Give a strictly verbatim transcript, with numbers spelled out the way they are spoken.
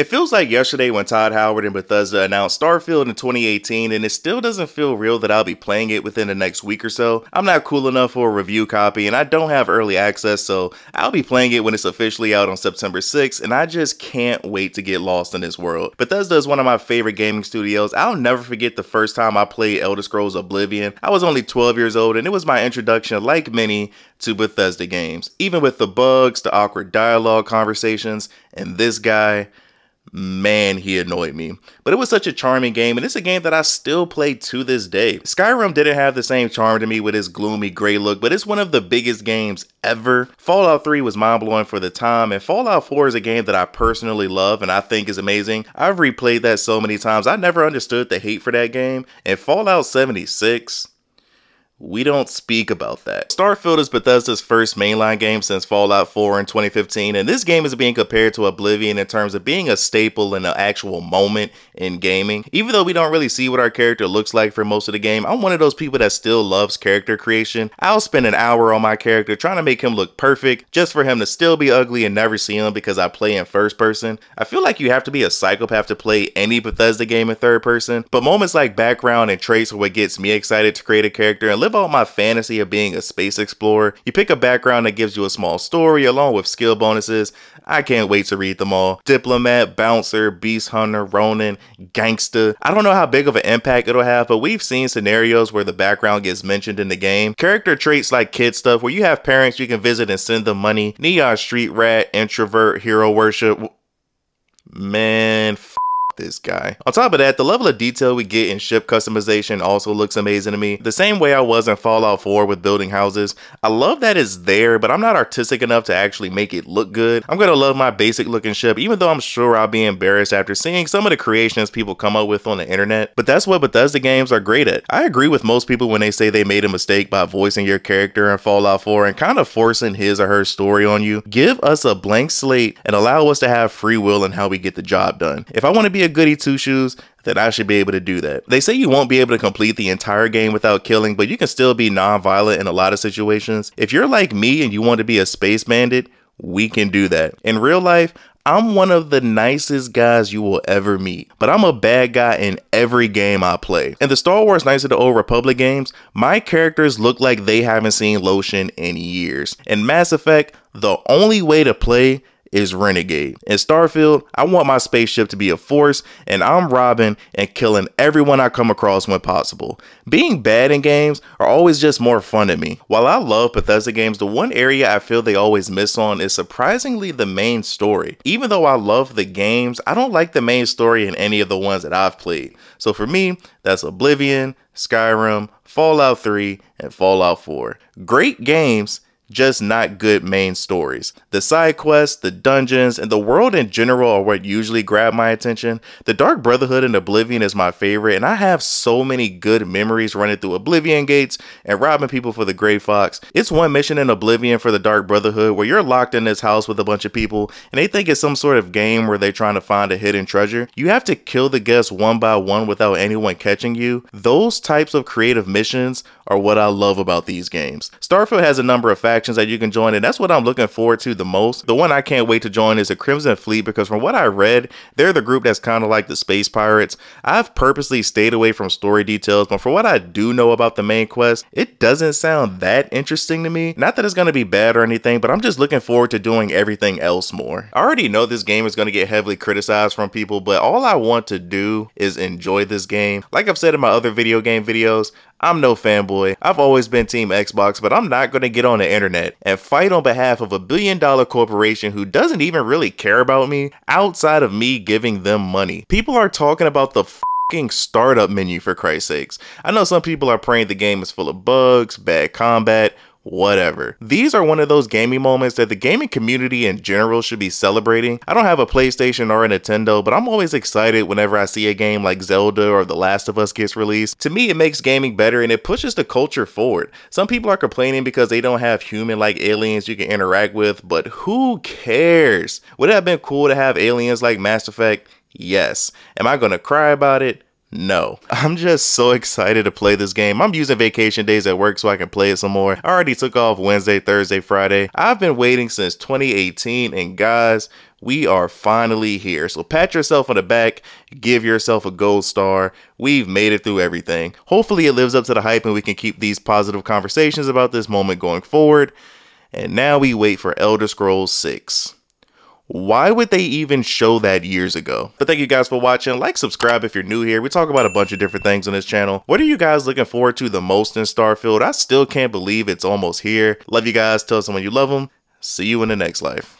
It feels like yesterday when Todd Howard and Bethesda announced Starfield in twenty eighteen, and it still doesn't feel real that I'll be playing it within the next week or so. I'm not cool enough for a review copy, and I don't have early access, so I'll be playing it when it's officially out on September sixth, and I just can't wait to get lost in this world. Bethesda is one of my favorite gaming studios. I'll never forget the first time I played Elder Scrolls Oblivion. I was only twelve years old, and it was my introduction, like many, to Bethesda games. Even with the bugs, the awkward dialogue conversations, and this guy, man, he annoyed me. But it was such a charming game, and it's a game that I still play to this day. Skyrim didn't have the same charm to me with its gloomy gray look, but it's one of the biggest games ever. Fallout three was mind-blowing for the time, and Fallout four is a game that I personally love and I think is amazing. I've replayed that so many times. I never understood the hate for that game. And Fallout seventy-six... we don't speak about that. Starfield is Bethesda's first mainline game since Fallout four in twenty fifteen, and this game is being compared to Oblivion in terms of being a staple and an actual moment in gaming. Even though we don't really see what our character looks like for most of the game, I'm one of those people that still loves character creation. I'll spend an hour on my character trying to make him look perfect, just for him to still be ugly and never see him because I play in first person. I feel like you have to be a psychopath to play any Bethesda game in third person, but moments like background and traits are what gets me excited to create a character and live about my fantasy of being a space explorer. You pick a background that gives you a small story along with skill bonuses. I can't wait to read them all. Diplomat, bouncer, beast hunter, ronin, gangster. I don't know how big of an impact it'll have, but we've seen scenarios where the background gets mentioned in the game. Character traits like kid stuff where you have parents you can visit and send them money. Neon street rat, introvert, hero worship. Man, f this guy. On top of that, the level of detail we get in ship customization also looks amazing to me. The same way I was in Fallout four with building houses. I love that it's there, but I'm not artistic enough to actually make it look good. I'm gonna love my basic looking ship, even though I'm sure I'll be embarrassed after seeing some of the creations people come up with on the internet. But that's what Bethesda games are great at. I agree with most people when they say they made a mistake by voicing your character in Fallout four and kind of forcing his or her story on you. Give us a blank slate and allow us to have free will in how we get the job done. If I want to be a goody two-shoes, that I should be able to do that. They say you won't be able to complete the entire game without killing, but you can still be non-violent in a lot of situations. If you're like me and you want to be a space bandit, we can do that. In real life, I'm one of the nicest guys you will ever meet, but I'm a bad guy in every game I play. In the Star Wars Knights of the Old Republic games, my characters look like they haven't seen lotion in years. In Mass Effect, the only way to play is Renegade. In Starfield, I want my spaceship to be a force, and I'm robbing and killing everyone I come across when possible. Being bad in games are always just more fun to me. While I love Bethesda games, the one area I feel they always miss on is surprisingly the main story. Even though I love the games, I don't like the main story in any of the ones that I've played. So for me, that's Oblivion, Skyrim, Fallout three, and Fallout four. Great games, just not good main stories. The side quests, the dungeons, and the world in general are what usually grab my attention. The Dark Brotherhood and Oblivion is my favorite, and I have so many good memories running through Oblivion gates and robbing people for the Grey Fox. It's one mission in Oblivion for the Dark Brotherhood where you're locked in this house with a bunch of people, and they think it's some sort of game where they're trying to find a hidden treasure. You have to kill the guests one by one without anyone catching you. Those types of creative missions are what I love about these games. Starfield has a number of factions that you can join, and that's what I'm looking forward to the most. The one I can't wait to join is the Crimson Fleet, because from what I read, they're the group that's kind of like the space pirates. I've purposely stayed away from story details, but for what I do know about the main quest, it doesn't sound that interesting to me. Not that it's going to be bad or anything, but I'm just looking forward to doing everything else more. I already know this game is going to get heavily criticized from people, but all I want to do is enjoy this game. Like I've said in my other video game videos, I'm no fanboy. I've always been Team Xbox, but I'm not going to get on the internet and fight on behalf of a billion dollar corporation who doesn't even really care about me outside of me giving them money. People are talking about the f***ing startup menu, for Christ's sakes. I know some people are praying the game is full of bugs, bad combat, whatever. These are one of those gaming moments that the gaming community in general should be celebrating. I don't have a PlayStation or a Nintendo, but I'm always excited whenever I see a game like Zelda or The Last of Us gets released. To me, it makes gaming better and it pushes the culture forward. Some people are complaining because they don't have human-like aliens you can interact with, but who cares? Would it have been cool to have aliens like Mass Effect? Yes. Am I gonna cry about it? No. I'm just so excited to play this game. I'm using vacation days at work so I can play it some more. I already took off Wednesday, Thursday, Friday. I've been waiting since twenty eighteen, and guys, we are finally here. So pat yourself on the back, give yourself a gold star. We've made it through everything. Hopefully it lives up to the hype and we can keep these positive conversations about this moment going forward. And now we wait for Elder Scrolls six. Why would they even show that years ago? But thank you guys for watching. Like, subscribe if you're new here. We talk about a bunch of different things on this channel. What are you guys looking forward to the most in Starfield? I still can't believe it's almost here. Love you guys. Tell someone you love them. See you in the next life.